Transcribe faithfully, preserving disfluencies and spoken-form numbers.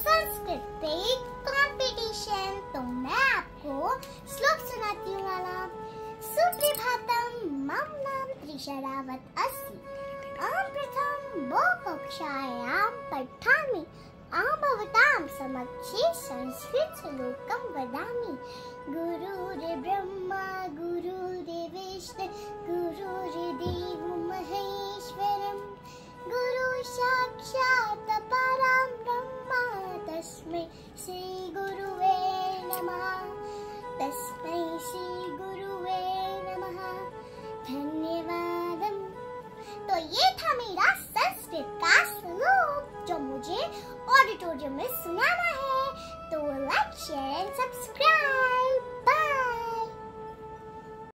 संस्कृत पे एक कॉम्पिटिशन, तो मैं आपको श्लोक सुनाती हूँ वाला। सुप्रभातम मम नाम त्रिशा रावत अस्मि, अहं प्रथम वो कक्षायां पठामि, अहं भवतां समक्षे संस्कृत श्लोकं वदामि। गुरुर्ब्रह्मा गुरुर्विष्णु गुरुर्देवो महेश्वरं, गुरु साक्षात् परं ब्रह्म तस्मै श्री गुरुवे नमः। तस्मै श्री गुरुवे नमः। धन्यवाद। तो ये था मेरा संस्कृत का श्लोक जो मुझे ऑडिटोरियम में सुनाना है। तो लाइक शेयर एंड सब्सक्राइब।